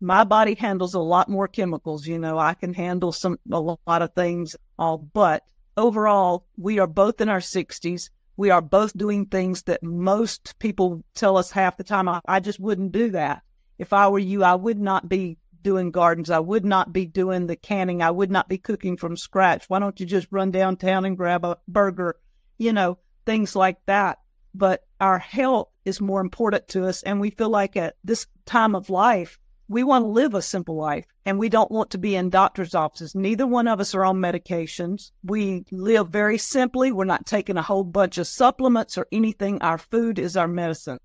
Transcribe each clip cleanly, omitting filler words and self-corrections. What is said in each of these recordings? My body handles a lot more chemicals. You know, I can handle a lot of things, but overall, we are both in our 60s. We are both doing things that most people tell us half the time, I just wouldn't do that. If I were you, I would not be doing gardens. I would not be doing the canning. I would not be cooking from scratch. Why don't you just run downtown and grab a burger? You know, things like that. But our health is more important to us. And we feel like at this time of life, we want to live a simple life, and we don't want to be in doctor's offices. Neither one of us are on medications. We live very simply. We're not taking a whole bunch of supplements or anything. Our food is our medicine.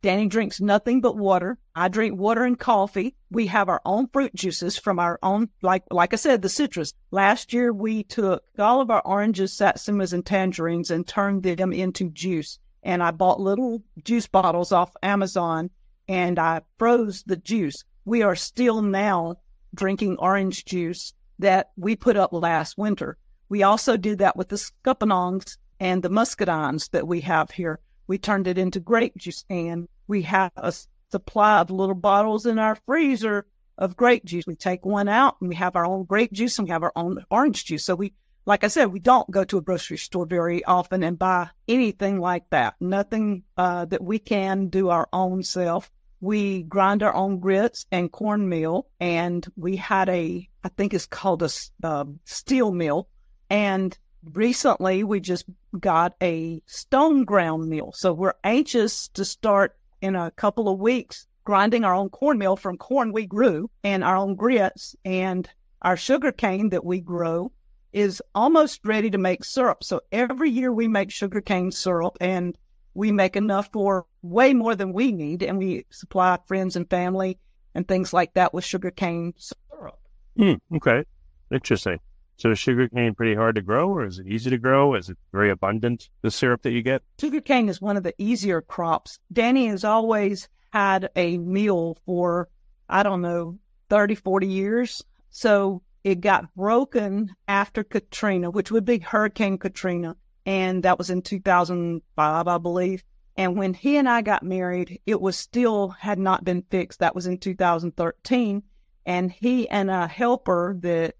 Danny drinks nothing but water. I drink water and coffee. We have our own fruit juices from our own, like I said, the citrus. Last year, we took all of our oranges, satsumas, and tangerines and turned them into juice. And I bought little juice bottles off Amazon, and I froze the juice. We are still now drinking orange juice that we put up last winter. We also did that with the scuppernongs and the muscadines that we have here. We turned it into grape juice, and we have a supply of little bottles in our freezer of grape juice. We take one out, and we have our own grape juice, and we have our own orange juice. So we, like I said, we don't go to a grocery store very often and buy anything like that. Nothing that we can do our own self. We grind our own grits and cornmeal, and we had I think it's called a steel mill. And recently we just got a stone ground mill. So we're anxious to start in a couple of weeks grinding our own cornmeal from corn we grew, and our own grits, and our sugar cane that we grow is almost ready to make syrup. So every year we make sugar cane syrup, and we make enough for way more than we need, and we supply friends and family and things like that with sugarcane syrup. Okay. Interesting. So is sugarcane pretty hard to grow, or is it easy to grow? Is it very abundant, the syrup that you get? Sugarcane is one of the easier crops. Danny has always had a mill for, I don't know, 30, 40 years. So it got broken after Katrina, which would be Hurricane Katrina. And that was in 2005, I believe. And when he and I got married, it was still had not been fixed. That was in 2013. And he and a helper that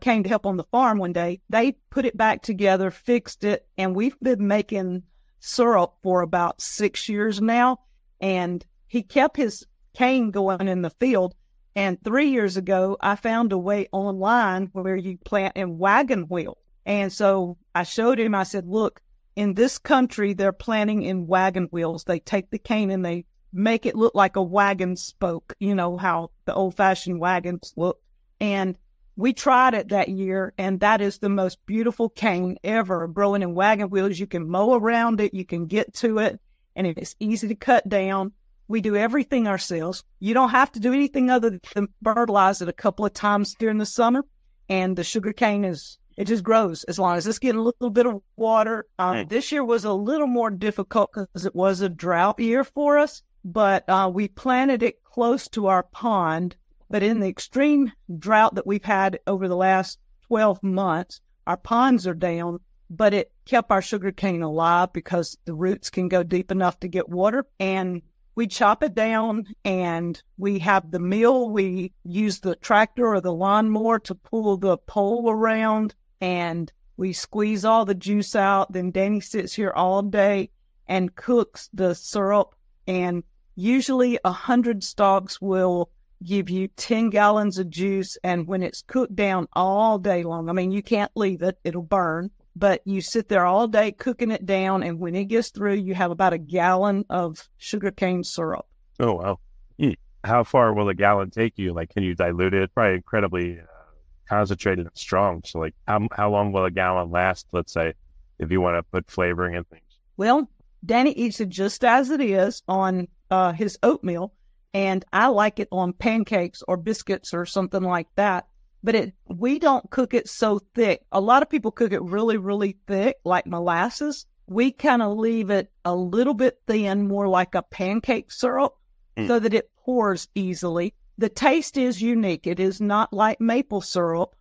came to help on the farm one day, they put it back together, fixed it. And we've been making syrup for about 6 years now. And he kept his cane going in the field. And 3 years ago, I found a way online where you plant in wagon wheels. And so I showed him, I said, look, in this country, they're planting in wagon wheels. They take the cane and they make it look like a wagon spoke, you know, how the old fashioned wagons look. And we tried it that year. And that is the most beautiful cane ever growing in wagon wheels. You can mow around it. You can get to it. And it's easy to cut down. We do everything ourselves. You don't have to do anything other than fertilize it a couple of times during the summer. And the sugar cane is... it just grows as long as it's getting a little bit of water. This year was a little more difficult because it was a drought year for us, but we planted it close to our pond. But in the extreme drought that we've had over the last 12 months, our ponds are down, but it kept our sugarcane alive because the roots can go deep enough to get water. And we chop it down, and we have the mill. We use the tractor or the lawnmower to pull the pole around. And we squeeze all the juice out. Then Danny sits here all day and cooks the syrup. And usually 100 stalks will give you 10 gallons of juice. And when it's cooked down all day long, I mean, you can't leave it. It'll burn. But you sit there all day cooking it down. And when it gets through, you have about a gallon of sugarcane syrup. Oh, wow. How far will a gallon take you? Like, can you dilute it? Probably incredibly... concentrated and strong. So like how long will a gallon last, let's say, if you want to put flavoring and things? Well, Danny eats it just as it is on his oatmeal, and I like it on pancakes or biscuits or something like that. But we don't cook it so thick. A lot of people cook it really, really thick, like molasses. We kind of leave it a little bit thin, more like a pancake syrup, so that it pours easily. The taste is unique. It is not like maple syrup.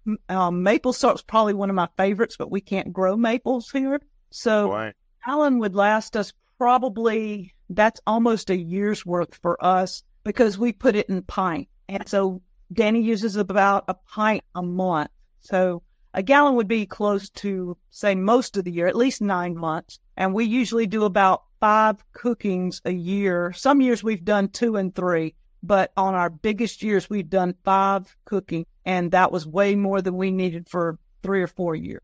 Maple syrup is probably one of my favorites, but we can't grow maples here. So Alan would last us probably, that's almost a year's worth for us because we put it in pint. And so Danny uses about a pint a month. So a gallon would be close to, say, most of the year, at least 9 months. And we usually do about 5 cookings a year. Some years we've done 2 and 3, but on our biggest years, we've done 5 cooking. And that was way more than we needed for 3 or 4 years.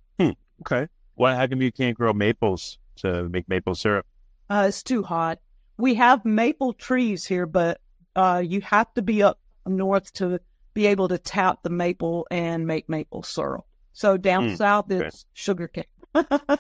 Okay. Well, how come you can't grow maples to make maple syrup? It's too hot. We have maple trees here, but you have to be up north to be able to tap the maple and make maple syrup. So down south, it's sugar cane.